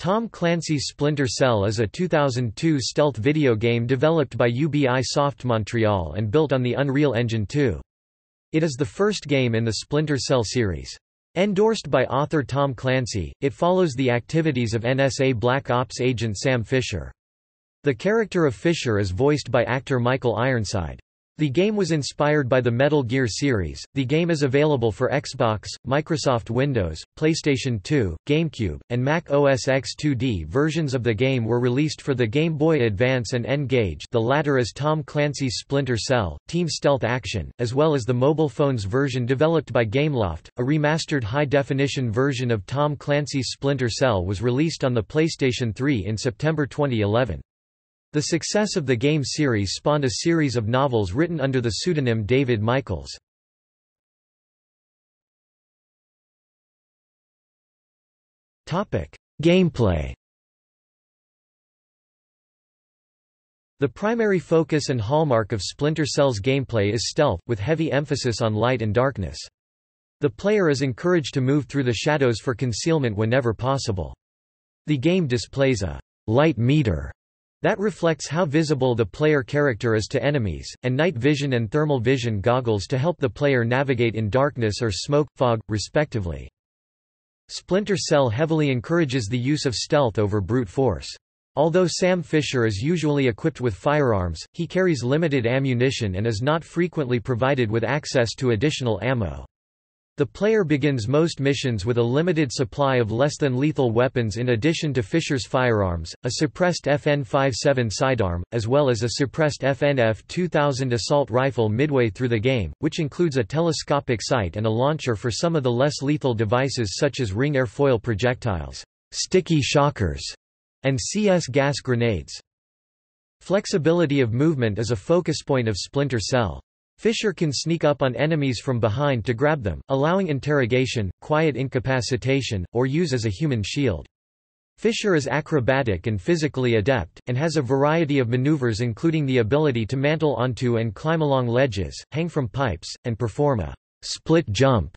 Tom Clancy's Splinter Cell is a 2002 stealth video game developed by Ubisoft Montreal and built on the Unreal Engine 2. It is the first game in the Splinter Cell series. Endorsed by author Tom Clancy, it follows the activities of NSA Black Ops agent Sam Fisher. The character of Fisher is voiced by actor Michael Ironside. The game was inspired by the Metal Gear series. The game is available for Xbox, Microsoft Windows, PlayStation 2, GameCube, and Mac OS X. 2D versions of the game were released for the Game Boy Advance and N-Gage, the latter is Tom Clancy's Splinter Cell, Team Stealth Action, as well as the mobile phones version developed by Gameloft. A remastered high-definition version of Tom Clancy's Splinter Cell was released on the PlayStation 3 in September 2011. The success of the game series spawned a series of novels written under the pseudonym David Michaels. Gameplay. The primary focus and hallmark of Splinter Cell's gameplay is stealth, with heavy emphasis on light and darkness. The player is encouraged to move through the shadows for concealment whenever possible. The game displays a light meter that reflects how visible the player character is to enemies, and night vision and thermal vision goggles to help the player navigate in darkness or smoke, fog, respectively. Splinter Cell heavily encourages the use of stealth over brute force. Although Sam Fisher is usually equipped with firearms, he carries limited ammunition and is not frequently provided with access to additional ammo. The player begins most missions with a limited supply of less than lethal weapons in addition to Fisher's firearms, a suppressed FN-57 sidearm, as well as a suppressed FN F2000 assault rifle midway through the game, which includes a telescopic sight and a launcher for some of the less lethal devices such as ring airfoil projectiles, sticky shockers, and CS gas grenades. Flexibility of movement is a focus point of Splinter Cell. Fisher can sneak up on enemies from behind to grab them, allowing interrogation, quiet incapacitation, or use as a human shield. Fisher is acrobatic and physically adept, and has a variety of maneuvers including the ability to mantle onto and climb along ledges, hang from pipes, and perform a split jump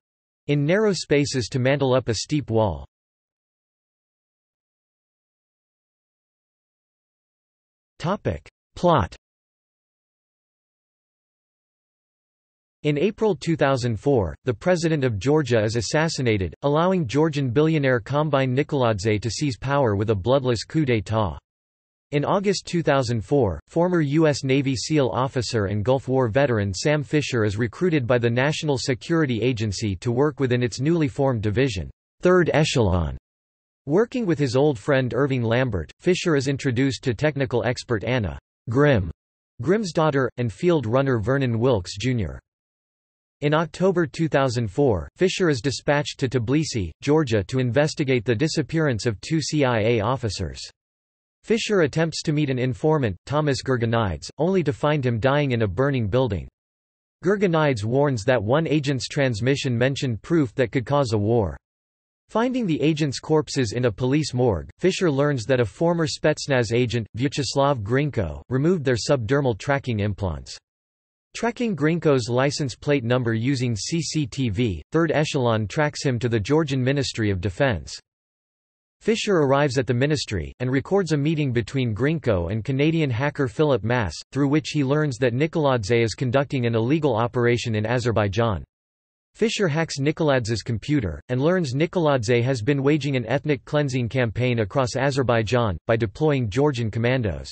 in narrow spaces to mantle up a steep wall. Plot. In April 2004, the president of Georgia is assassinated, allowing Georgian billionaire Kombayn Nikoladze to seize power with a bloodless coup d'état. In August 2004, former U.S. Navy SEAL officer and Gulf War veteran Sam Fisher is recruited by the National Security Agency to work within its newly formed division, 3rd Echelon. Working with his old friend Irving Lambert, Fisher is introduced to technical expert Anna Grimm's daughter, and field runner Vernon Wilkes, Jr. In October 2004, Fisher is dispatched to Tbilisi, Georgia to investigate the disappearance of 2 CIA officers. Fisher attempts to meet an informant, Thomas Gergenides, only to find him dying in a burning building. Gergenides warns that one agent's transmission mentioned proof that could cause a war. Finding the agents' corpses in a police morgue, Fisher learns that a former Spetsnaz agent, Vyacheslav Grinko, removed their subdermal tracking implants. Tracking Grinko's license plate number using CCTV, 3rd Echelon tracks him to the Georgian Ministry of Defense. Fisher arrives at the ministry, and records a meeting between Grinko and Canadian hacker Philip Masse, through which he learns that Nikoladze is conducting an illegal operation in Azerbaijan. Fisher hacks Nikoladze's computer, and learns Nikoladze has been waging an ethnic cleansing campaign across Azerbaijan, by deploying Georgian commandos.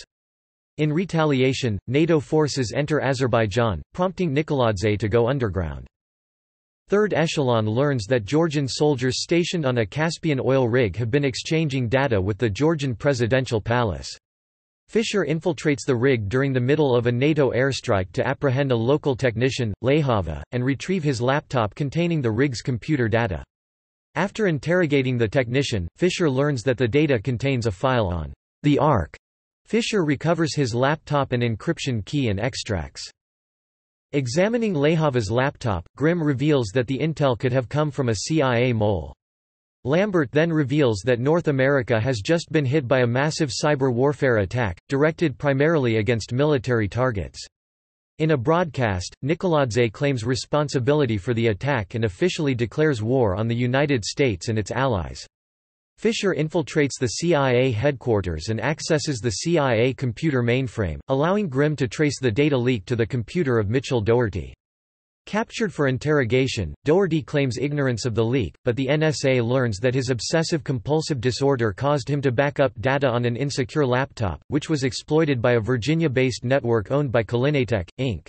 In retaliation, NATO forces enter Azerbaijan, prompting Nikoladze to go underground. Third Echelon learns that Georgian soldiers stationed on a Caspian oil rig have been exchanging data with the Georgian presidential palace. Fisher infiltrates the rig during the middle of a NATO airstrike to apprehend a local technician, Lejava, and retrieve his laptop containing the rig's computer data. After interrogating the technician, Fisher learns that the data contains a file on the Ark. Fisher recovers his laptop and encryption key and extracts. Examining Lejava's laptop, Grimm reveals that the intel could have come from a CIA mole. Lambert then reveals that North America has just been hit by a massive cyber warfare attack, directed primarily against military targets. In a broadcast, Nikoladze claims responsibility for the attack and officially declares war on the United States and its allies. Fisher infiltrates the CIA headquarters and accesses the CIA computer mainframe, allowing Grimm to trace the data leak to the computer of Mitchell Doherty. Captured for interrogation, Doherty claims ignorance of the leak, but the NSA learns that his obsessive-compulsive disorder caused him to back up data on an insecure laptop, which was exploited by a Virginia-based network owned by Kalinatech, Inc.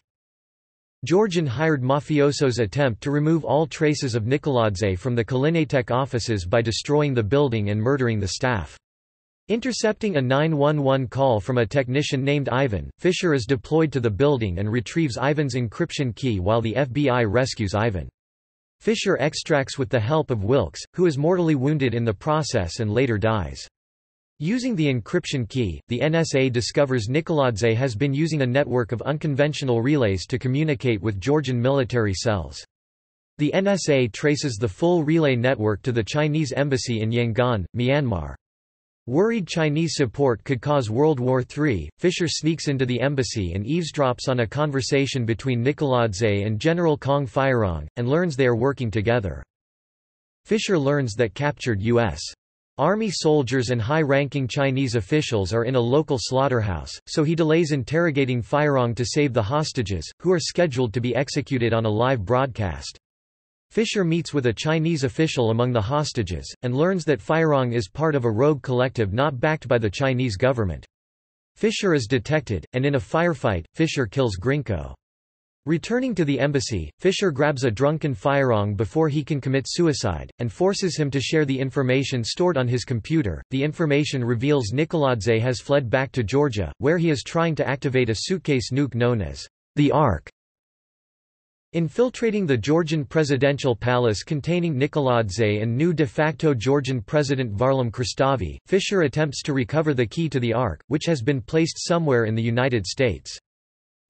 Georgian hired mafioso's attempt to remove all traces of Nikoladze from the Kalinatech offices by destroying the building and murdering the staff. Intercepting a 911 call from a technician named Ivan, Fisher is deployed to the building and retrieves Ivan's encryption key while the FBI rescues Ivan. Fisher extracts with the help of Wilkes, who is mortally wounded in the process and later dies. Using the encryption key, the NSA discovers Nikoladze has been using a network of unconventional relays to communicate with Georgian military cells. The NSA traces the full relay network to the Chinese embassy in Yangon, Myanmar. Worried Chinese support could cause World War III, Fisher sneaks into the embassy and eavesdrops on a conversation between Nikoladze and General Kong Phirong, and learns they are working together. Fisher learns that captured U.S. Army soldiers and high-ranking Chinese officials are in a local slaughterhouse, so he delays interrogating Phirong to save the hostages, who are scheduled to be executed on a live broadcast. Fisher meets with a Chinese official among the hostages, and learns that Phirong is part of a rogue collective not backed by the Chinese government. Fisher is detected, and in a firefight, Fisher kills Grinko. Returning to the embassy, Fisher grabs a drunken Phirong before he can commit suicide, and forces him to share the information stored on his computer. The information reveals Nikoladze has fled back to Georgia, where he is trying to activate a suitcase nuke known as the Ark. Infiltrating the Georgian presidential palace containing Nikoladze and new de facto Georgian President Varlam Khrushchev, Fisher attempts to recover the key to the Ark, which has been placed somewhere in the United States.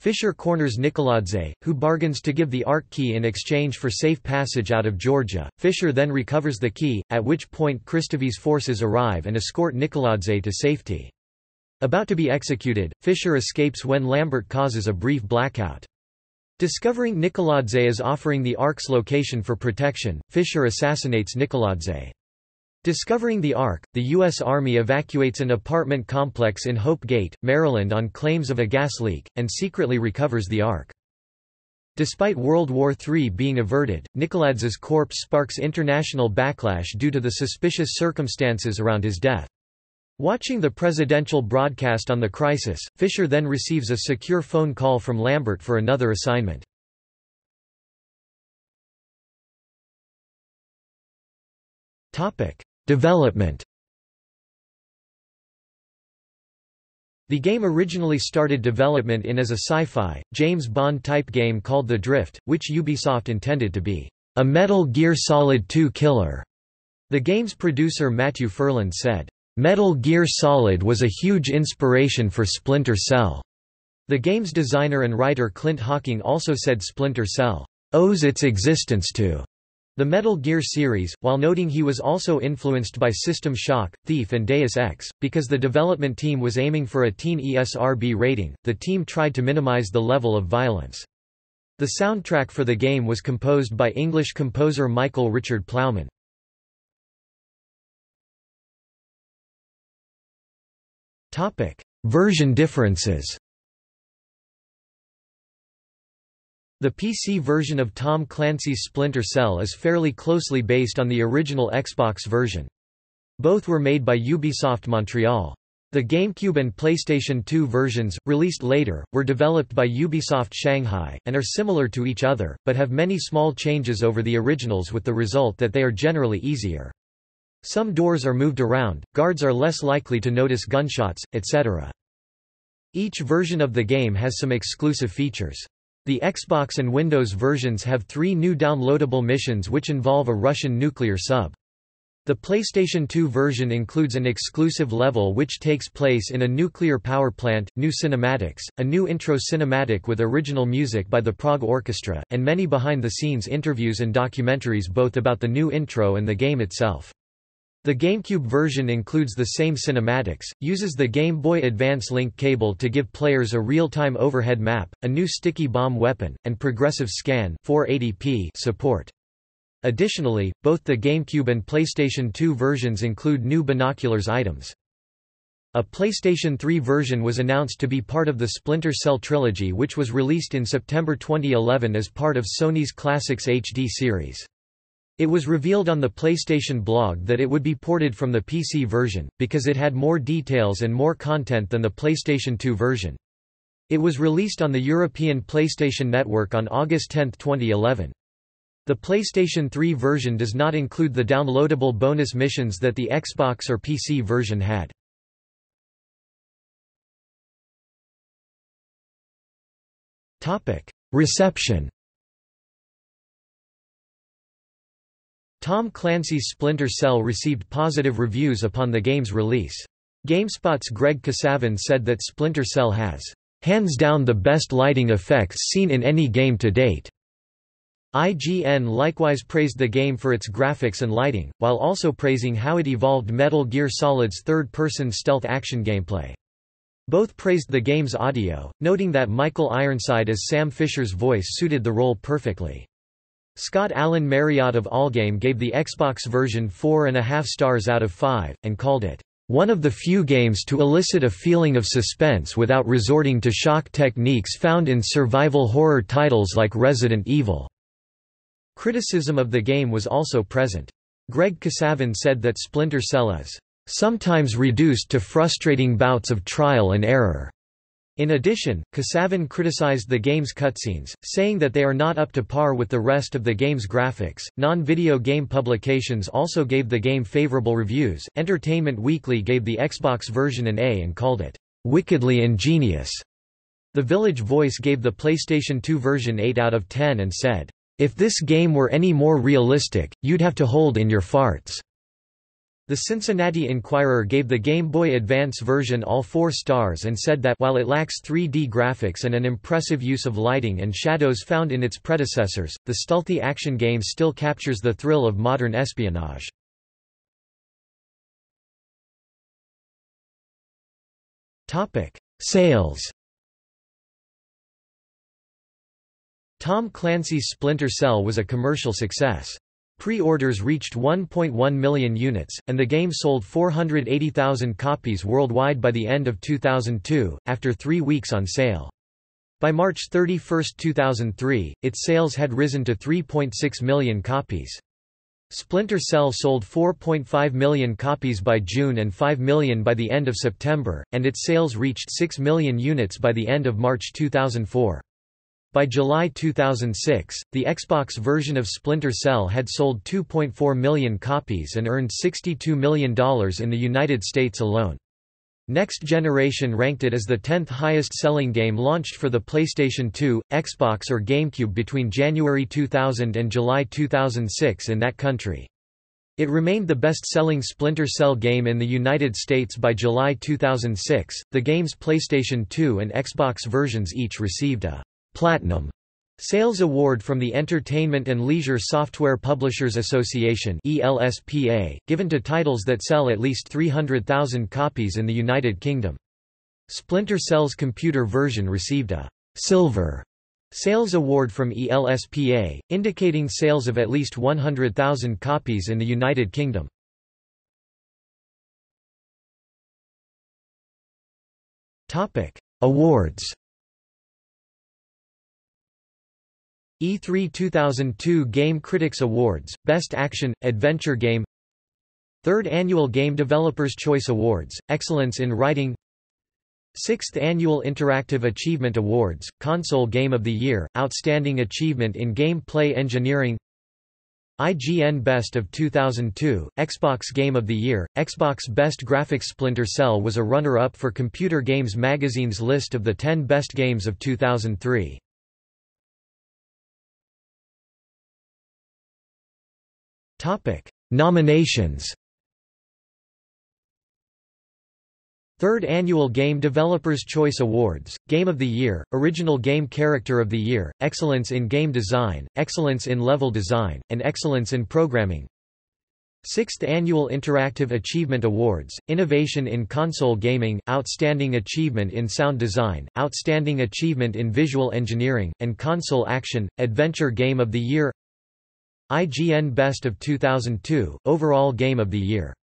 Fisher corners Nikoladze, who bargains to give the Ark key in exchange for safe passage out of Georgia. Fisher then recovers the key, at which point Khrushchev's forces arrive and escort Nikoladze to safety. About to be executed, Fisher escapes when Lambert causes a brief blackout. Discovering Nikoladze is offering the Ark's location for protection, Fisher assassinates Nikoladze. Discovering the Ark, the U.S. Army evacuates an apartment complex in Hope Gate, Maryland on claims of a gas leak, and secretly recovers the Ark. Despite World War III being averted, Nikoladze's corpse sparks international backlash due to the suspicious circumstances around his death. Watching the presidential broadcast on the crisis, Fisher then receives a secure phone call from Lambert for another assignment. Development. The game originally started development in as a sci-fi, James Bond-type game called The Drift, which Ubisoft intended to be a Metal Gear Solid 2 killer. The game's producer Matthew Ferland said, "Metal Gear Solid was a huge inspiration for Splinter Cell." The game's designer and writer Clint Hocking also said Splinter Cell owes its existence to the Metal Gear series, while noting he was also influenced by System Shock, Thief, and Deus Ex. Because the development team was aiming for a teen ESRB rating, the team tried to minimize the level of violence. The soundtrack for the game was composed by English composer Michael Richard Plowman. Version differences. The PC version of Tom Clancy's Splinter Cell is fairly closely based on the original Xbox version. Both were made by Ubisoft Montreal. The GameCube and PlayStation 2 versions, released later, were developed by Ubisoft Shanghai, and are similar to each other, but have many small changes over the originals, with the result that they are generally easier. Some doors are moved around, guards are less likely to notice gunshots, etc. Each version of the game has some exclusive features. The Xbox and Windows versions have 3 new downloadable missions which involve a Russian nuclear sub. The PlayStation 2 version includes an exclusive level which takes place in a nuclear power plant, new cinematics, a new intro cinematic with original music by the Prague Orchestra, and many behind-the-scenes interviews and documentaries both about the new intro and the game itself. The GameCube version includes the same cinematics, uses the Game Boy Advance link cable to give players a real-time overhead map, a new sticky bomb weapon, and progressive scan 480p support. Additionally, both the GameCube and PlayStation 2 versions include new binoculars items. A PlayStation 3 version was announced to be part of the Splinter Cell trilogy, which was released in September 2011 as part of Sony's Classics HD series. It was revealed on the PlayStation blog that it would be ported from the PC version, because it had more details and more content than the PlayStation 2 version. It was released on the European PlayStation Network on August 10, 2011. The PlayStation 3 version does not include the downloadable bonus missions that the Xbox or PC version had. Reception. Tom Clancy's Splinter Cell received positive reviews upon the game's release. GameSpot's Greg Kasavin said that Splinter Cell has, "hands down, the best lighting effects seen in any game to date." IGN likewise praised the game for its graphics and lighting, while also praising how it evolved Metal Gear Solid's third-person stealth action gameplay. Both praised the game's audio, noting that Michael Ironside as Sam Fisher's voice suited the role perfectly. Scott Alan Marriott of Allgame gave the Xbox version 4.5 stars out of 5, and called it, "one of the few games to elicit a feeling of suspense without resorting to shock techniques found in survival horror titles like Resident Evil." Criticism of the game was also present. Greg Kasavin said that Splinter Cell is sometimes reduced to frustrating bouts of trial and error. In addition, Kasavin criticized the game's cutscenes, saying that they are not up to par with the rest of the game's graphics. Non-video game publications also gave the game favorable reviews. Entertainment Weekly gave the Xbox version an A and called it wickedly ingenious. The Village Voice gave the PlayStation 2 version 8 out of 10 and said, "if this game were any more realistic, you'd have to hold in your farts." The Cincinnati Enquirer gave the Game Boy Advance version all 4 stars and said that while it lacks 3D graphics and an impressive use of lighting and shadows found in its predecessors, the stealthy action game still captures the thrill of modern espionage. Topic: Sales. Tom Clancy's Splinter Cell was a commercial success. Pre-orders reached 1.1 million units, and the game sold 480,000 copies worldwide by the end of 2002, after 3 weeks on sale. By March 31, 2003, its sales had risen to 3.6 million copies. Splinter Cell sold 4.5 million copies by June and 5 million by the end of September, and its sales reached 6 million units by the end of March 2004. By July 2006, the Xbox version of Splinter Cell had sold 2.4 million copies and earned $62 million in the United States alone. Next Generation ranked it as the 10th highest-selling game launched for the PlayStation 2, Xbox or GameCube between January 2000 and July 2006 in that country. It remained the best-selling Splinter Cell game in the United States by July 2006. The game's PlayStation 2 and Xbox versions each received a Platinum Sales Award from the Entertainment and Leisure Software Publishers Association (ELSPA), given to titles that sell at least 300,000 copies in the United Kingdom. Splinter Cell's computer version received a Silver Sales Award from ELSPA, indicating sales of at least 100,000 copies in the United Kingdom. Topic: Awards. E3 2002 Game Critics Awards, Best Action, Adventure Game. 3rd Annual Game Developers Choice Awards, Excellence in Writing. 6th Annual Interactive Achievement Awards, Console Game of the Year, Outstanding Achievement in Gameplay Engineering. IGN Best of 2002, Xbox Game of the Year, Xbox Best Graphics. Splinter Cell was a runner-up for Computer Games Magazine's list of the 10 best games of 2003. Nominations. 3rd Annual Game Developers Choice Awards, Game of the Year, Original Game Character of the Year, Excellence in Game Design, Excellence in Level Design, and Excellence in Programming. 6th Annual Interactive Achievement Awards, Innovation in Console Gaming, Outstanding Achievement in Sound Design, Outstanding Achievement in Visual Engineering, and Console Action, Adventure Game of the Year. IGN Best of 2002, Overall Game of the Year.